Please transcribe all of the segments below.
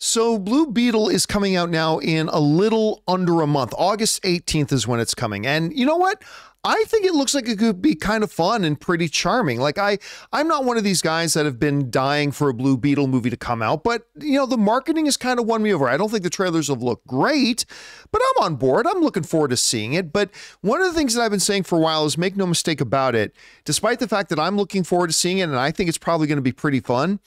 So Blue Beetle is coming out now in a little under a month. August 18th is when it's coming. And you know what? I think it looks like it could be kind of fun and pretty charming. Like I'm not one of these guys that have been dying for a Blue Beetle movie to come out, but you know, the marketing has kind of won me over. I don't think the trailers have looked great, but I'm on board. I'm looking forward to seeing it. But one of the things that I've been saying for a while is make no mistake about it. Despite the fact that I'm looking forward to seeing it and I think it's probably going to be pretty fun,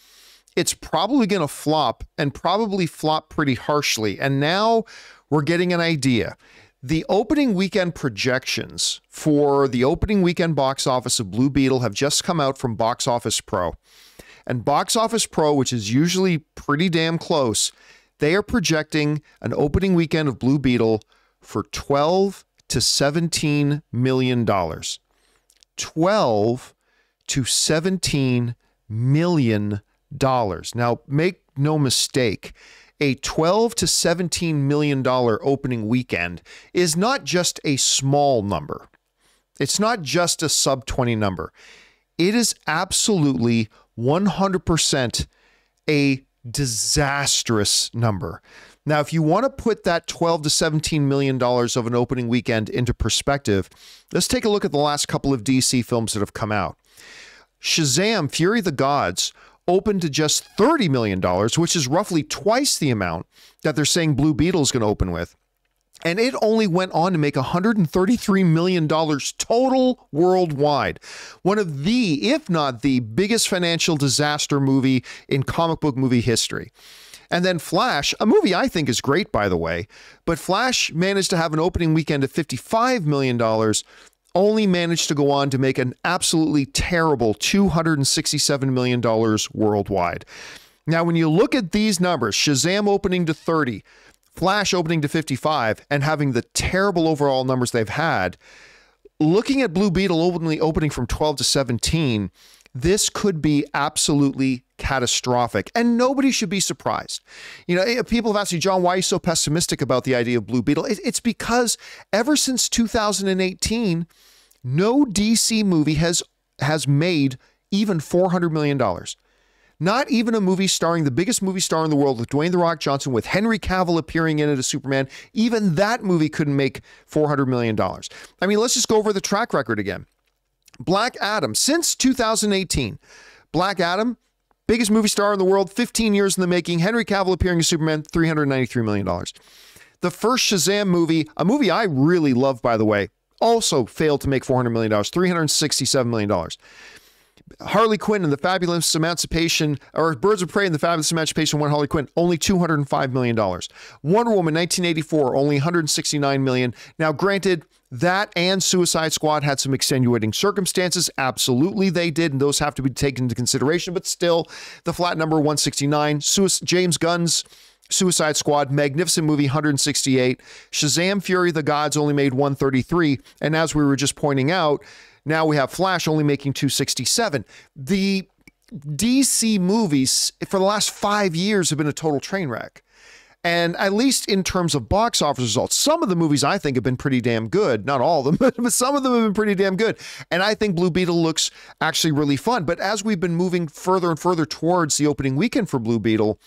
it's probably going to flop and probably flop pretty harshly. And now we're getting an idea. The opening weekend projections for the opening weekend box office of Blue Beetle have just come out from Box Office Pro. And Box Office Pro, which is usually pretty damn close, they are projecting an opening weekend of Blue Beetle for $12 to $17 million. $12 to $17 million. Now, make no mistake, a $12 to $17 million opening weekend is not just a small number. It's not just a sub-20 number. It is absolutely 100% a disastrous number. Now, if you want to put that $12 to $17 million of an opening weekend into perspective, let's take a look at the last couple of DC films that have come out. Shazam! Fury of the Gods opened to just $30 million, which is roughly twice the amount that they're saying Blue Beetle is going to open with. And it only went on to make $133 million total worldwide. One of the, if not the biggest financial disaster movie in comic book movie history. And then Flash, a movie I think is great, by the way, but Flash managed to have an opening weekend of $55 million, only managed to go on to make an absolutely terrible $267 million worldwide. Now, when you look at these numbers, Shazam opening to 30, Flash opening to 55, and having the terrible overall numbers they've had, looking at Blue Beetle openly opening from 12 to 17, this could be absolutely catastrophic, and nobody should be surprised. You know, people have asked me, John, why are you so pessimistic about the idea of Blue Beetle? It's because ever since 2018, no DC movie has made even $400 million. Not even a movie starring the biggest movie star in the world with Dwayne The Rock Johnson, with Henry Cavill appearing in it as Superman. Even that movie couldn't make $400 million. I mean, let's just go over the track record again. Black Adam, since 2018, Black Adam, biggest movie star in the world, 15 years in the making, Henry Cavill appearing as Superman, $393 million. The first Shazam movie, a movie I really love, by the way, also failed to make $400 million, $367 million. Harley Quinn and the Fabulous Emancipation, or Birds of Prey and the Fabulous Emancipation of Harley Quinn, only $205 million. Wonder Woman 1984, only $169 million. Now, granted, that and Suicide Squad had some extenuating circumstances. Absolutely, they did, and those have to be taken into consideration. But still, the flat number, 169. James Gunn's Suicide Squad, magnificent movie, 168. Shazam! Fury of the Gods only made 133. And as we were just pointing out, now we have Flash only making 267. The DC movies for the last 5 years have been a total train wreck. And at least in terms of box office results, some of the movies I think have been pretty damn good. Not all of them, but some of them have been pretty damn good. And I think Blue Beetle looks actually really fun. But as we've been moving further and further towards the opening weekend for Blue Beetle,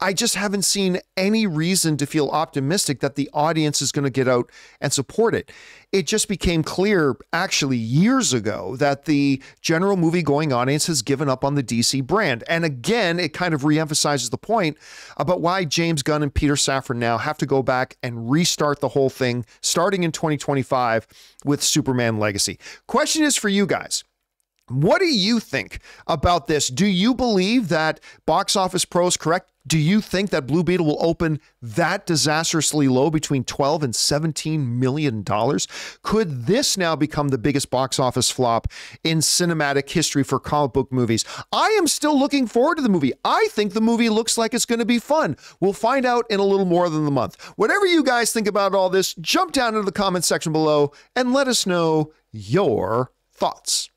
I just haven't seen any reason to feel optimistic that the audience is going to get out and support it. It just became clear actually years ago that the general movie-going audience has given up on the DC brand. And again, it kind of reemphasizes the point about why James Gunn and Peter Safran now have to go back and restart the whole thing starting in 2025 with Superman Legacy. Question is for you guys. What do you think about this? Do you believe that Box Office Pro is correct? Do you think that Blue Beetle will open that disastrously low, between $12 and $17 million? Could this now become the biggest box office flop in cinematic history for comic book movies? I am still looking forward to the movie. I think the movie looks like it's going to be fun. We'll find out in a little more than a month. Whatever you guys think about all this, jump down into the comment section below and let us know your thoughts.